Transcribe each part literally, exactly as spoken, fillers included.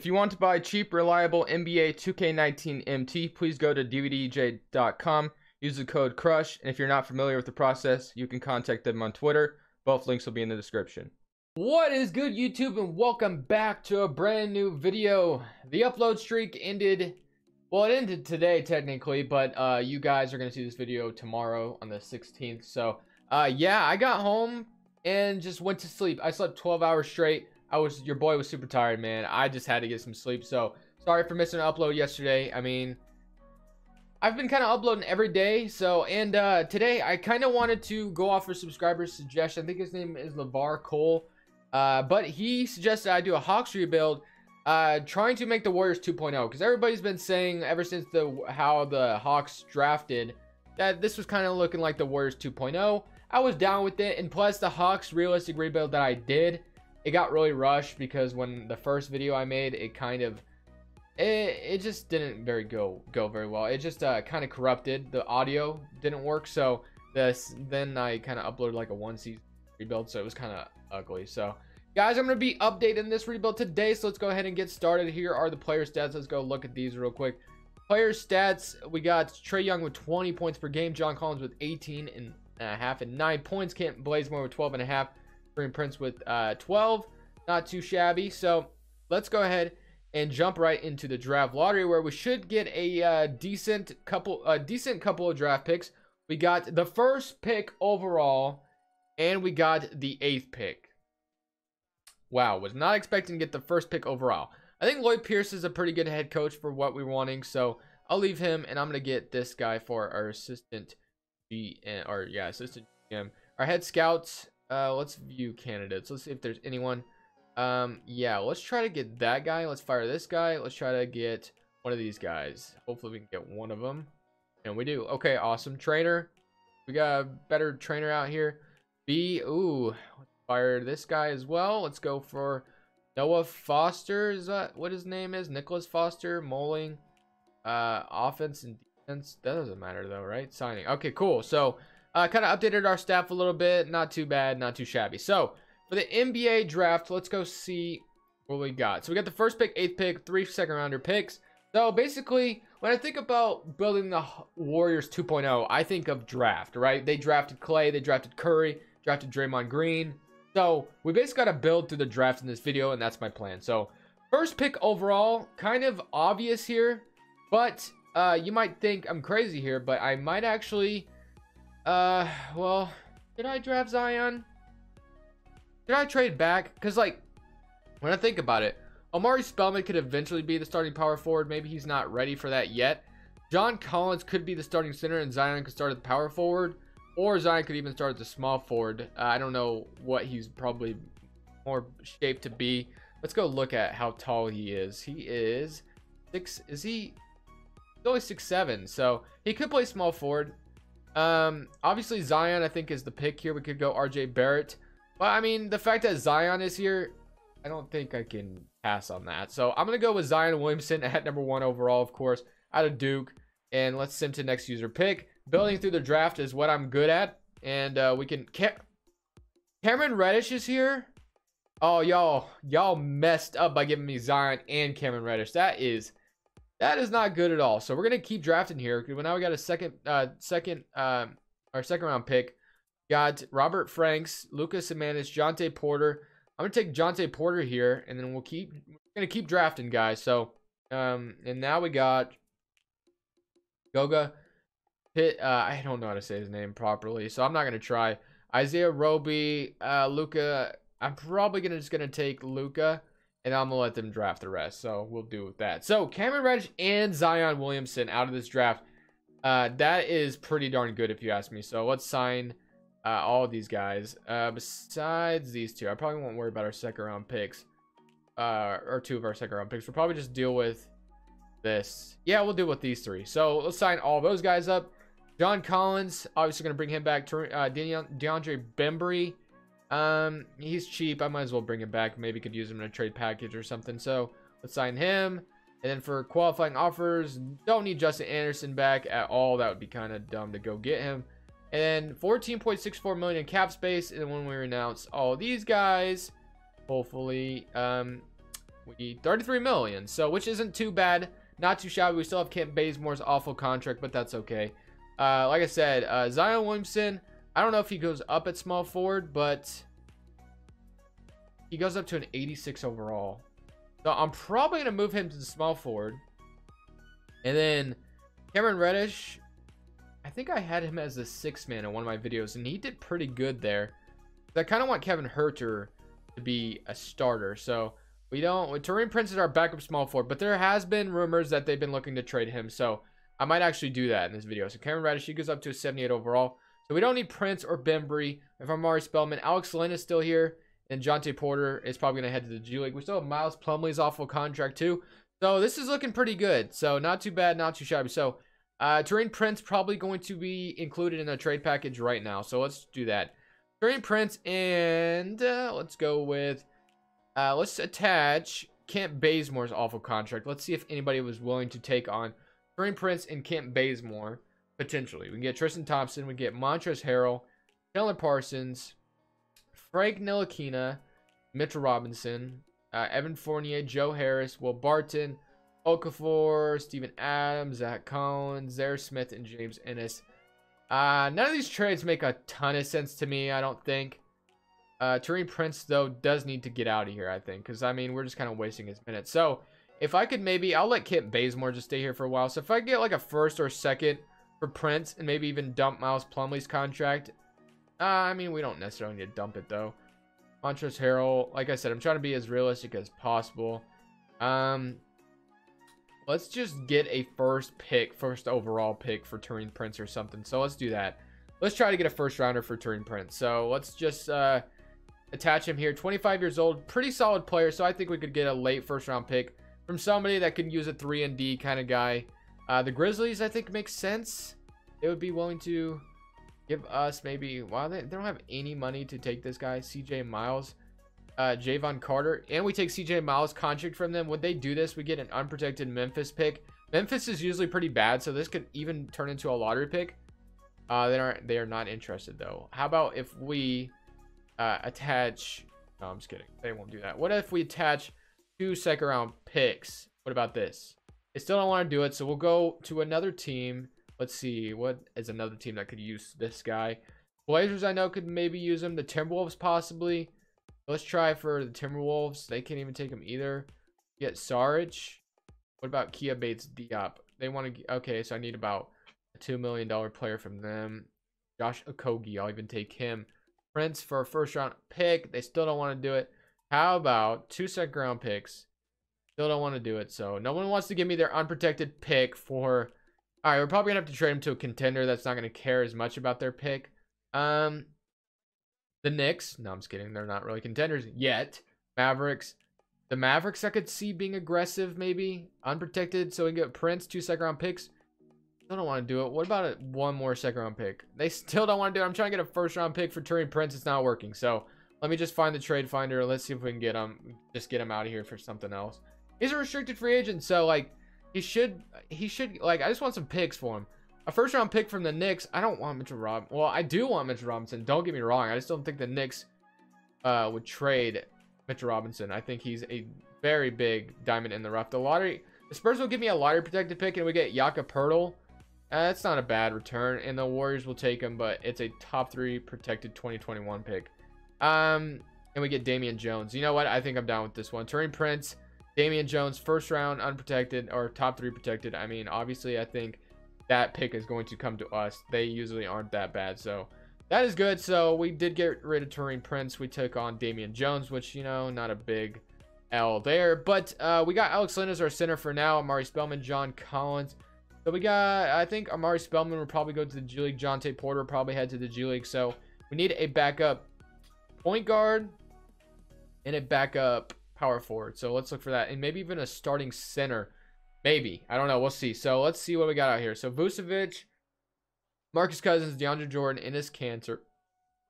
If you want to buy cheap, reliable N B A two K nineteen M T, please go to D V D J dot com, use the code CRUSH, and if you're not familiar with the process, you can contact them on Twitter. Both links will be in the description. What is good, YouTube, and welcome back to a brand new video. The upload streak ended, well, it ended today technically, but uh, you guys are going to see this video tomorrow on the sixteenth. So uh, yeah, I got home and just went to sleep. I slept twelve hours straight. I was, your boy was super tired, man. I just had to get some sleep. So sorry for missing an upload yesterday. I mean, I've been kind of uploading every day. So, and uh, today I kind of wanted to go off a subscriber's suggestion. I think his name is LeVar Cole. Uh, but he suggested I do a Hawks rebuild, uh, trying to make the Warriors two point oh. Because everybody's been saying ever since the how the Hawks drafted that this was kind of looking like the Warriors two point oh. I was down with it. And plus the Hawks realistic rebuild that I did, it got really rushed because when the first video I made, it kind of, it, it just didn't very go go very well. It just uh, kind of corrupted. The audio didn't work, so this then I kind of uploaded like a one season rebuild, so it was kind of ugly. So guys, I'm gonna be updating this rebuild today. So let's go ahead and get started. Here are the player stats. Let's go look at these real quick. Player stats: we got Trae Young with twenty points per game, John Collins with eighteen and a half and nine points, Kent Blazemore with twelve and a half. Taurean Prince with uh, twelve, not too shabby. So let's go ahead and jump right into the draft lottery, where we should get a uh, decent couple, a decent couple of draft picks. We got the first pick overall, and we got the eighth pick. Wow, was not expecting to get the first pick overall. I think Lloyd Pierce is a pretty good head coach for what we're wanting, so I'll leave him, and I'm gonna get this guy for our assistant G M, or yeah, assistant G M, our head scouts. Uh, let's view candidates. Let's see if there's anyone. Um, yeah, let's try to get that guy. Let's fire this guy. Let's try to get one of these guys. Hopefully we can get one of them. And we do. Okay, awesome. Trainer. We got a better trainer out here. B. Ooh. Let's fire this guy as well. Let's go for Noah Foster. Is that what his name is? Nicholas Foster Mowling. Uh, offense and defense. That doesn't matter though, right? Signing. Okay, cool. So Uh, kind of updated our staff a little bit. Not too bad, not too shabby. So for the N B A draft, let's go see what we got. So we got the first pick, eighth pick, three second rounder picks. So basically, when I think about building the Warriors two point oh, I think of draft, right? They drafted Clay, they drafted Curry, drafted Draymond Green. So we basically got to build through the draft in this video, and that's my plan. So first pick overall, kind of obvious here, but uh, you might think I'm crazy here, but I might actually... Uh, well, did I draft Zion? Did I trade back? Because, like, when I think about it, Omari Spellman could eventually be the starting power forward. Maybe he's not ready for that yet. John Collins could be the starting center, and Zion could start at the power forward. Or Zion could even start at the small forward. Uh, I don't know what he's probably more shaped to be. Let's go look at how tall he is. He is six. Is he? He's only six seven, so he could play small forward. Um, obviously Zion, I think, is the pick here. We could go R J Barrett, but I mean, the fact that Zion is here, I don't think I can pass on that. So I'm gonna go with Zion Williamson at number one overall, of course, out of Duke. And let's sim to next user pick. Building through the draft is what I'm good at, and uh, we can. Cam Cameron Reddish is here. Oh, y'all, y'all messed up by giving me Zion and Cameron Reddish. That is. That is not good at all. So we're gonna keep drafting here. Now we got a second, uh, second, um, our second round pick. Got Robert Franks, Lucas Samanis, Jontay Porter. I'm gonna take Jontay Porter here, and then we'll keep. We're gonna keep drafting, guys. So, um, and now we got Goga Pit. Uh, I don't know how to say his name properly, so I'm not gonna try. Isaiah Roby, uh, Luca. I'm probably gonna just gonna take Luca. And I'm gonna let them draft the rest, so we'll do with that. So Cameron Reddish and Zion Williamson out of this draft, uh, that is pretty darn good if you ask me. So let's sign uh, all of these guys. Uh, besides these two, I probably won't worry about our second round picks, uh, or two of our second round picks. We'll probably just deal with this. Yeah, we'll deal with these three. So let's sign all those guys up. John Collins, obviously gonna bring him back. To, uh, DeAndre Bembry. Um, he's cheap. I might as well bring him back. Maybe could use him in a trade package or something. So let's sign him. And then for qualifying offers, don't need Justin Anderson back at all. That would be kind of dumb to go get him. And fourteen point six four million in cap space. And when we renounce all these guys, hopefully, um, We thirty-three million, so which isn't too bad. Not too shabby. We still have Kent Bazemore's awful contract, but that's okay. Uh, like I said, uh, Zion Williamson, I don't know if he goes up at small forward, but he goes up to an eighty-six overall. So I'm probably going to move him to the small forward. And then Cameron Reddish, I think I had him as the sixth man in one of my videos, and he did pretty good there. I kind of want Kevin Huerter to be a starter, so... We don't, Taurean Prince is our backup small forward, but there has been rumors that they've been looking to trade him. So I might actually do that in this video. So Cameron Reddish, he goes up to a seventy-eight overall. So we don't need Prince or Bembry. If Omari Spellman, Alex Lynn is still here. And Jontay Porter is probably going to head to the G League. We still have Miles Plumlee's awful contract too. So this is looking pretty good. So not too bad, not too shabby. So uh, Taurean Prince probably going to be included in a trade package right now. So let's do that. Taurean Prince and uh, let's go with... Uh, let's attach Kent Bazemore's awful contract. Let's see if anybody was willing to take on Taurean Prince and Kent Bazemore, potentially. We can get Tristan Thompson. We can get Montrezl Harrell, Chandler Parsons, Frank Ntilikina, Mitchell Robinson, uh, Evan Fournier, Joe Harris, Will Barton, Okafor, Steven Adams, Zach Collins, Zaire Smith, and James Ennis. Uh, none of these trades make a ton of sense to me, I don't think. Uh, Taurean Prince, though, does need to get out of here, I think. Because, I mean, we're just kind of wasting his minutes. So, if I could maybe... I'll let Kent Bazemore just stay here for a while. So, if I get, like, a first or second for Prince and maybe even dump Miles Plumlee's contract... Uh, I mean, we don't necessarily need to dump it, though. Montrezl Harrell, like I said, I'm trying to be as realistic as possible. Um, let's just get a first pick, first overall pick for Taurean Prince or something. So, let's do that. Let's try to get a first-rounder for Taurean Prince. So, let's just... Uh, attach him here. Twenty-five years old, pretty solid player, so I think we could get a late first round pick from somebody that could use a three and D kind of guy. Uh the Grizzlies, I think, makes sense. They would be willing to give us maybe, wow, they, they don't have any money to take this guy, C J Miles, uh Javon Carter, and we take C J Miles contract from them. Would they do this? We get an unprotected Memphis pick. Memphis is usually pretty bad, so this could even turn into a lottery pick. uh they aren't they are not interested, though. How about if we Uh, attach, no, I'm just kidding, they won't do that. What if we attach two second round picks? What about this? They still don't want to do it, so we'll go to another team. Let's see, what is another team that could use this guy? Blazers, I know, could maybe use him. The Timberwolves, possibly. Let's try for the Timberwolves. They can't even take him either. Get Saric. What about Kia Bates Diop? They want to, okay, so I need about a two million dollar player from them. Josh Okogie, I'll even take him. Prince for a first round pick. They still don't want to do it. How about two second round picks? Still don't want to do it. So no one wants to give me their unprotected pick for, all right, we're probably gonna have to trade him to a contender that's not gonna care as much about their pick. Um the Knicks, no, I'm just kidding, they're not really contenders yet. Mavericks, the Mavericks I could see being aggressive, maybe unprotected, so we can get Prince, two second round picks. Still don't want to do it. What about it? One more second round pick? They still don't want to do it. I'm trying to get a first round pick for Taurean Prince. It's not working. So let me just find the trade finder. Let's see if we can get him. Just get him out of here for something else. He's a restricted free agent, so like he should, he should like. I just want some picks for him. A first round pick from the Knicks. I don't want Mitchell Robinson. Well, I do want Mitchell Robinson. Don't get me wrong. I just don't think the Knicks uh, would trade Mitchell Robinson. I think he's a very big diamond in the rough. The lottery, the Spurs will give me a lottery protected pick, and we get Yaka Pertle. That's uh, not a bad return, and the Warriors will take him, but it's a top three protected twenty twenty-one pick. Um, and we get Damian Jones. You know what? I think I'm down with this one. Taurean Prince, Damian Jones, first round unprotected or top three protected. I mean, obviously, I think that pick is going to come to us. They usually aren't that bad, so that is good. So we did get rid of Taurean Prince. We took on Damian Jones, which, you know, not a big L there, but uh, we got Alex Lynn as our center for now. Omari Spellman, John Collins. So we got, I think Omari Spellman will probably go to the G League. Jontay Porter probably head to the G League. So we need a backup point guard and a backup power forward. So let's look for that. And maybe even a starting center. Maybe. I don't know. We'll see. So let's see what we got out here. So Vucevic, Marcus Cousins, DeAndre Jordan, Enes Kanter,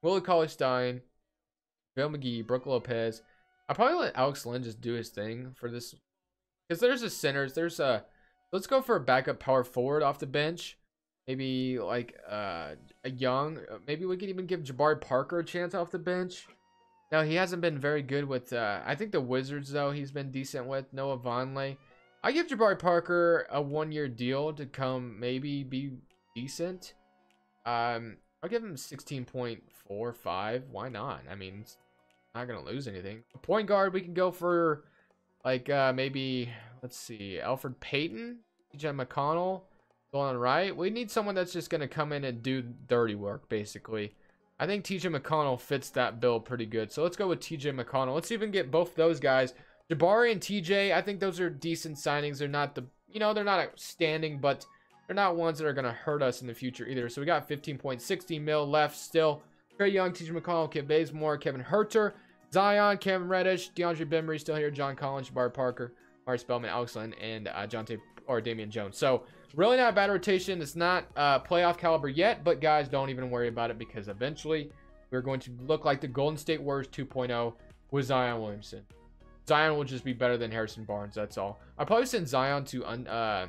Willie Cauley-Stein, JaVale McGee, Brook Lopez. I'll probably let Alex Lynn just do his thing for this. Because there's a centers. There's a... Let's go for a backup power forward off the bench. Maybe like uh, a Young. Maybe we could even give Jabari Parker a chance off the bench. No, he hasn't been very good with, uh, I think the Wizards, though, he's been decent with. Noah Vonleh. I give Jabari Parker a one-year deal to come maybe be decent. Um, I'll give him sixteen point four five. Why not? I mean, it's not going to lose anything. A point guard, we can go for, like, uh, maybe, let's see, Alfred Payton, T J McConnell, going right. We need someone that's just going to come in and do dirty work, basically. I think T J McConnell fits that bill pretty good. So let's go with T J McConnell. Let's even get both those guys. Jabari and T J, I think those are decent signings. They're not the, you know, they're not outstanding, but they're not ones that are going to hurt us in the future either. So we got fifteen point sixty mil left still. Trae Young, T J McConnell, Kip Bazemore, Kevin Huerter, Zion, Cameron Reddish, DeAndre Bembry still here, John Collins, Jabari Parker, Omari Spellman, Alex Len, and uh, Jontay or Damian Jones. So really not a bad rotation. It's not uh, playoff caliber yet, but guys, don't even worry about it because eventually we're going to look like the Golden State Warriors two point oh with Zion Williamson. Zion will just be better than Harrison Barnes. That's all. I'll probably send Zion to un, uh,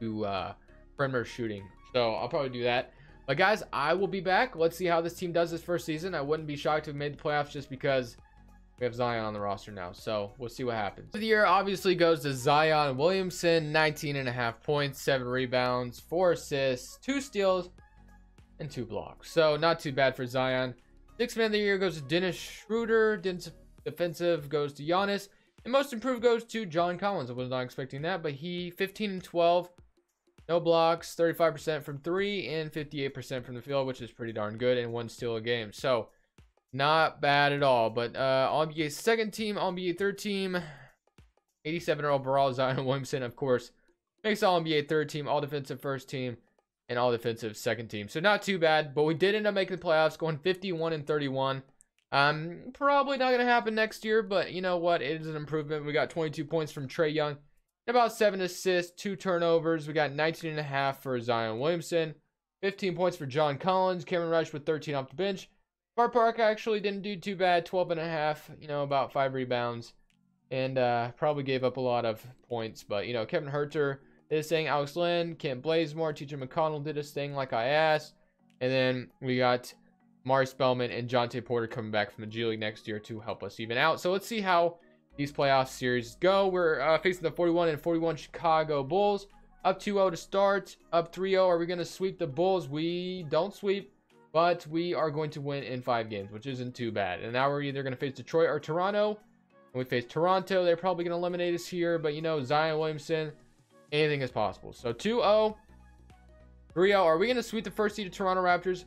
to uh, perimeter shooting, so I'll probably do that. But guys, I will be back. Let's see how this team does this first season. I wouldn't be shocked to have made the playoffs just because we have Zion on the roster now, so we'll see what happens. The year obviously goes to Zion Williamson, nineteen and a half points, seven rebounds, four assists, two steals, and two blocks. So not too bad for Zion. Sixth man of the year goes to Dennis Schroeder. Dennis defensive goes to Giannis. And most improved goes to John Collins. I was not expecting that, but he fifteen and twelve, no blocks, thirty-five percent from three, and fifty-eight percent from the field, which is pretty darn good, and one steal a game. So not bad at all, but uh, All N B A second team, All N B A third team, eighty-seven overall, Zion Williamson, of course, makes All N B A third team, All-Defensive first team, and All-Defensive second team. So not too bad, but we did end up making the playoffs, going fifty-one and thirty-one. Um, probably not going to happen next year, but you know what? It is an improvement. We got twenty-two points from Trae Young, about seven assists, two turnovers. We got nineteen and a half for Zion Williamson, fifteen points for John Collins, Cameron Reddish with thirteen off the bench. Bar Park actually didn't do too bad, twelve and a half, you know, about five rebounds, and uh, probably gave up a lot of points. But, you know, Kevin Huerter did his thing, Alex Len, Kent Bazemore, T J McConnell did his thing like I asked. And then we got Omari Spellman and Jontay Porter coming back from the G League next year to help us even out. So let's see how these playoff series go. We're uh, facing the forty-one and forty-one Chicago Bulls. Up two oh to start, up three oh. Are we going to sweep the Bulls? We don't sweep. But we are going to win in five games, which isn't too bad. And now we're either going to face Detroit or Toronto. And we face Toronto. They're probably going to eliminate us here. But, you know, Zion Williamson, anything is possible. So, two oh, three oh. Are we going to sweep the first seed of Toronto Raptors?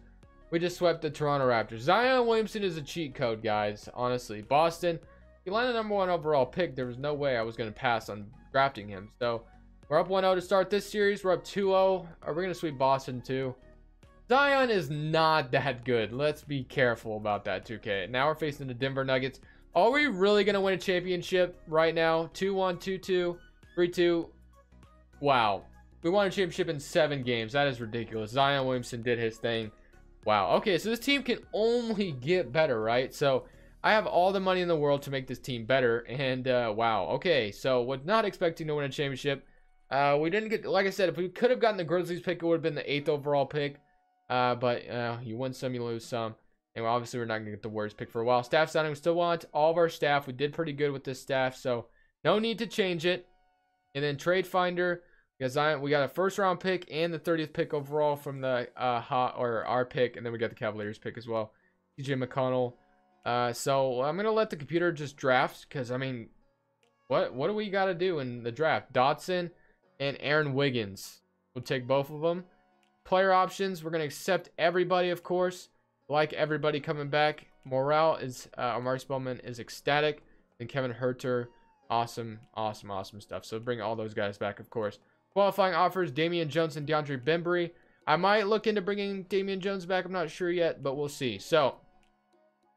We just swept the Toronto Raptors. Zion Williamson is a cheat code, guys, honestly. Boston, he landed number one overall pick. There was no way I was going to pass on drafting him. So, we're up one oh to start this series. We're up two oh. Are we going to sweep Boston, too? Zion is not that good. Let's be careful about that, two K. Now we're facing the Denver Nuggets. Are we really going to win a championship right now? two one, two two, three two. Wow. We won a championship in seven games. That is ridiculous. Zion Williamson did his thing. Wow. Okay, so this team can only get better, right? So I have all the money in the world to make this team better. And, uh, wow. Okay, so was not expecting to win a championship. Uh, we didn't get, like I said, if we could have gotten the Grizzlies pick, it would have been the eighth overall pick. Uh, but uh, you win some, you lose some. And obviously, we're not going to get the Warriors pick for a while. Staff signing, we still want all of our staff. We did pretty good with this staff, so no need to change it. And then trade finder, we got, Zion, we got a first-round pick and the thirtieth pick overall from the uh, hot, or our pick. And then we got the Cavaliers pick as well, T J McConnell. Uh, so I'm going to let the computer just draft because, I mean, what, what do we got to do in the draft? Dotson and Aaron Wiggins. We'll take both of them. Player options, we're going to accept everybody, of course. Like everybody coming back. Morale is, uh, Omari Spellman is ecstatic. And Kevin Huerter, awesome, awesome, awesome stuff. So bring all those guys back, of course. Qualifying offers, Damian Jones and DeAndre Bembry. I might look into bringing Damian Jones back. I'm not sure yet, but we'll see. So,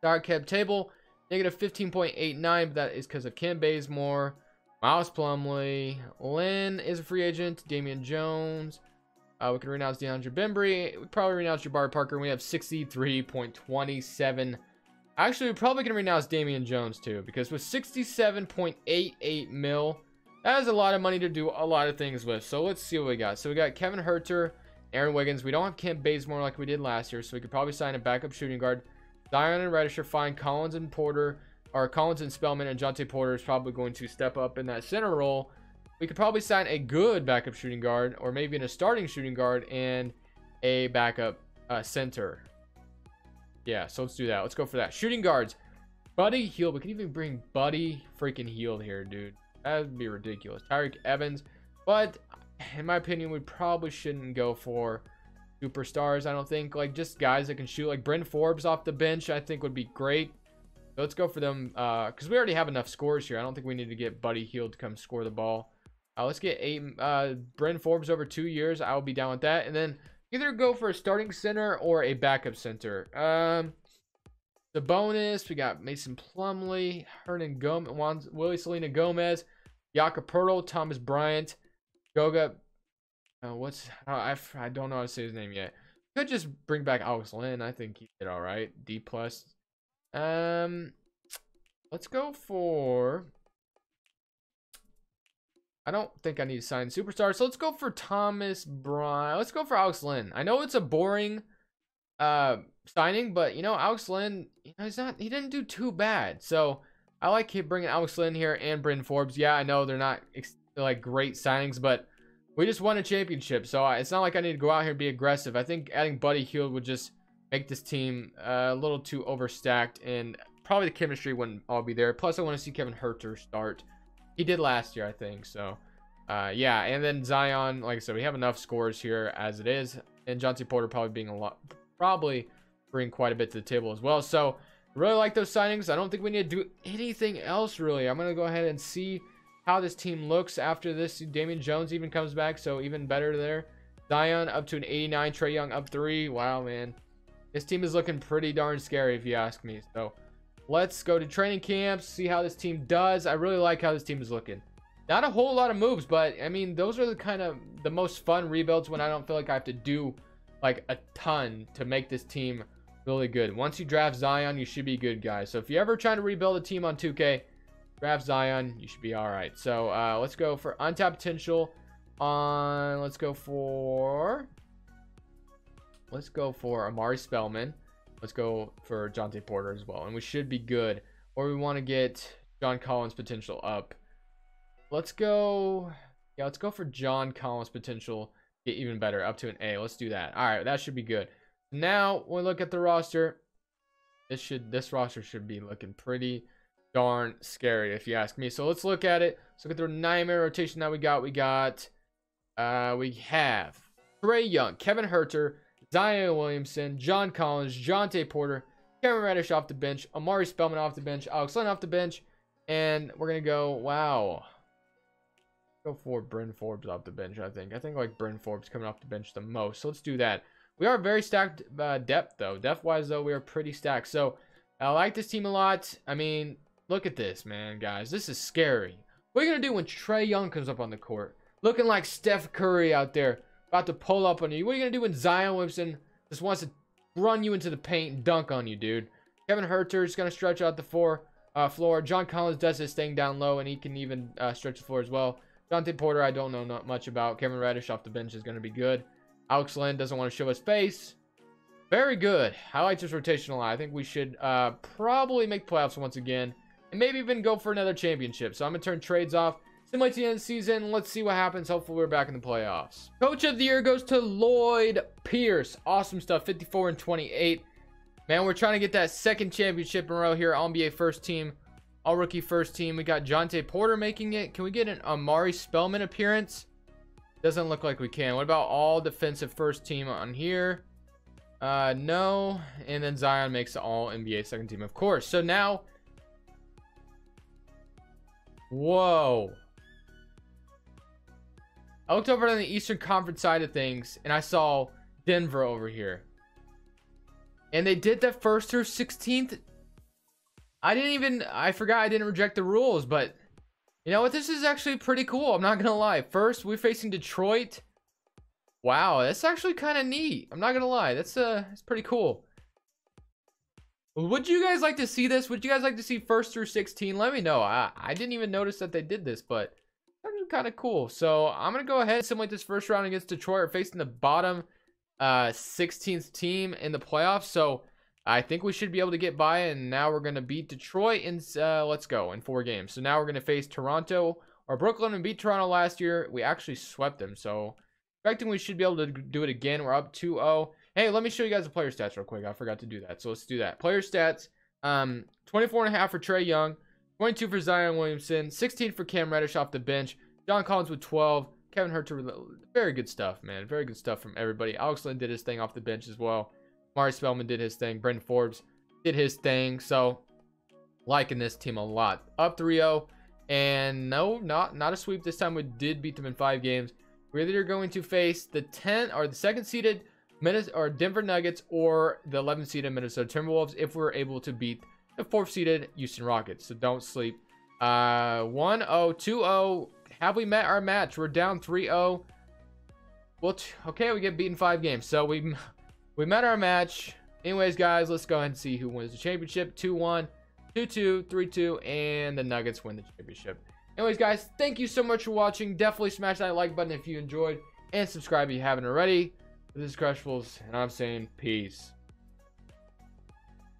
Dark Keb table, negative fifteen point eight nine, but that is because of Kent Bazemore, Miles Plumlee. Lynn is a free agent, Damian Jones. Uh, we can renounce DeAndre Bembry. We probably renounce Jabari Parker. And we have sixty-three point two seven. Actually, we're probably going to renounce Damian Jones too. Because with sixty-seven point eight eight mil, that is a lot of money to do a lot of things with. So let's see what we got. So we got Kevin Huerter, Aaron Wiggins. We don't have Kent Bazemore like we did last year. So we could probably sign a backup shooting guard. Zion and Reddish are fine. Collins and Porter, or Collins and Spellman, and Jontay Porter is probably going to step up in that center role. We could probably sign a good backup shooting guard, or maybe in a starting shooting guard and a backup uh, center. Yeah, so let's do that. Let's go for that. Shooting guards. Buddy Hield. We can even bring Buddy freaking Hield here, dude. That would be ridiculous. Tyreek Evans. But in my opinion, we probably shouldn't go for superstars. I don't think. Like, just guys that can shoot. Like, Brent Forbes off the bench, I think, would be great. So let's go for them. Because uh, we already have enough scores here. I don't think we need to get Buddy Hield to come score the ball. Uh, let's get eight. Uh, Bryn Forbes over two years. I'll be down with that. And then either go for a starting center or a backup center. Um, the bonus. We got Mason Plumlee, Hernan Gomez, Juan, Willie Selena Gomez, Yaka Pertle, Thomas Bryant, Goga. Uh, what's uh, I, I don't know how to say his name yet. Could just bring back Alex Lynn. I think he did all right. D plus. Um, let's go for. I don't think I need to sign superstars. So let's go for Thomas Bryant. Let's go for Alex Lynn. I know it's a boring uh, signing, but, you know, Alex Lynn, you know, he's not, he didn't do too bad. So I like bringing Alex Lynn here and Bryn Forbes. Yeah, I know they're not they're like great signings, but we just won a championship. So I, it's not like I need to go out here and be aggressive. I think adding Buddy Hield would just make this team uh, a little too overstacked, and probably the chemistry wouldn't all be there. Plus, I want to see Kevin Huerter start. He did last year, I think. So, uh, yeah. And then Zion, like I said, we have enough scores here as it is. And Jontay Porter probably being a lot, probably bring quite a bit to the table as well. So, really like those signings. I don't think we need to do anything else, really. I'm going to go ahead and see how this team looks after this. Damian Jones even comes back, so even better there. Zion up to an eighty-nine. Trae Young up three. Wow, man. This team is looking pretty darn scary, if you ask me. So, let's go to training camps, see how this team does. I really like how this team is looking. Not a whole lot of moves, but I mean, those are the kind of the most fun rebuilds when I don't feel like I have to do like a ton to make this team really good. Once you draft Zion, you should be good, guys. So if you're ever trying to rebuild a team on two K, draft Zion, you should be all right. So uh, let's go for untapped potential on, let's go for, let's go for Omari Spellman. Let's go for Jontay Porter as well. And we should be good. Or we want to get John Collins potential up. Let's go. Yeah, let's go for John Collins potential. Get even better. Up to an A. Let's do that. All right. That should be good. Now, when we look at the roster, this should this roster should be looking pretty darn scary, if you ask me. So, let's look at it. Let's look at the nightmare rotation that we got. We got, uh, we have Trae Young, Kevin Huerter, Zion Williamson, John Collins, Jontay Porter, Cameron Reddish off the bench, Omari Spellman off the bench, Alex Lynn off the bench, and we're going to go, wow. Go for Bryn Forbes off the bench, I think. I think like Bryn Forbes coming off the bench the most, so let's do that. We are very stacked uh, depth, though. Depth-wise, though, we are pretty stacked. So, I like this team a lot. I mean, look at this, man, guys. This is scary. What are you going to do when Trae Young comes up on the court? Looking like Steph Curry out there. About to pull up on you. What are you going to do when Zion Williamson just wants to run you into the paint and dunk on you, dude? Kevin Huerter is going to stretch out the floor, uh, floor. John Collins does his thing down low, and he can even uh, stretch the floor as well. Jontay Porter, I don't know not much about. Cameron Reddish off the bench is going to be good. Alex Lynn doesn't want to show his face. Very good. I like this rotation a lot. I think we should uh, probably make playoffs once again, and maybe even go for another championship. So I'm going to turn trades off. Similar to the end of the season, let's see what happens. Hopefully, we're back in the playoffs. Coach of the year goes to Lloyd Pierce. Awesome stuff, fifty-four and twenty-eight. Man, we're trying to get that second championship in a row here. All N B A first team, all rookie first team. We got Jontay Porter making it. Can we get an Omari Spellman appearance? Doesn't look like we can. What about all defensive first team on here? Uh, no. And then Zion makes the all N B A second team, of course. So now, whoa. I looked over on the Eastern Conference side of things, and I saw Denver over here. And they did that first through sixteenth. I didn't even... I forgot I didn't reject the rules, but... You know what? This is actually pretty cool. I'm not going to lie. First, we're facing Detroit. Wow, that's actually kind of neat. I'm not going to lie. That's, uh, that's pretty cool. Would you guys like to see this? Would you guys like to see first through sixteen? Let me know. I, I didn't even notice that they did this, but... kind of cool. So I'm gonna go ahead and simulate this first round against Detroit, facing the bottom uh sixteenth team in the playoffs. So I think we should be able to get by, and now we're going to beat Detroit in, uh, let's go, in four games. So now we're going to face Toronto or Brooklyn, and beat Toronto last year. We actually swept them, so expecting we should be able to do it again. We're up two oh. Hey, let me show you guys the player stats real quick. I forgot to do that, so let's do that. Player stats, um, twenty-four and a half for Trae Young, twenty-two for Zion Williamson, sixteen for Cam Reddish off the bench, John Collins with twelve, Kevin Huerter, very good stuff, man. Very good stuff from everybody. Alex Lynn did his thing off the bench as well. Omari Spellman did his thing. Brent Forbes did his thing. So, liking this team a lot. Up three oh. And no, not, not a sweep this time. We did beat them in five games. We're either going to face the ten or the second seeded Minnesota or Denver Nuggets, or the eleven seeded Minnesota Timberwolves if we're able to beat the fourth seeded Houston Rockets. So don't sleep. Uh, one oh, two oh. Have we met our match? We're down three oh. Well, okay, we get beaten five games. So we we met our match. Anyways, guys, let's go ahead and see who wins the championship. two one, two two, three two, and the Nuggets win the championship. Anyways, guys, thank you so much for watching. Definitely smash that like button if you enjoyed, and subscribe if you haven't already. This is Crush Fools, and I'm saying peace.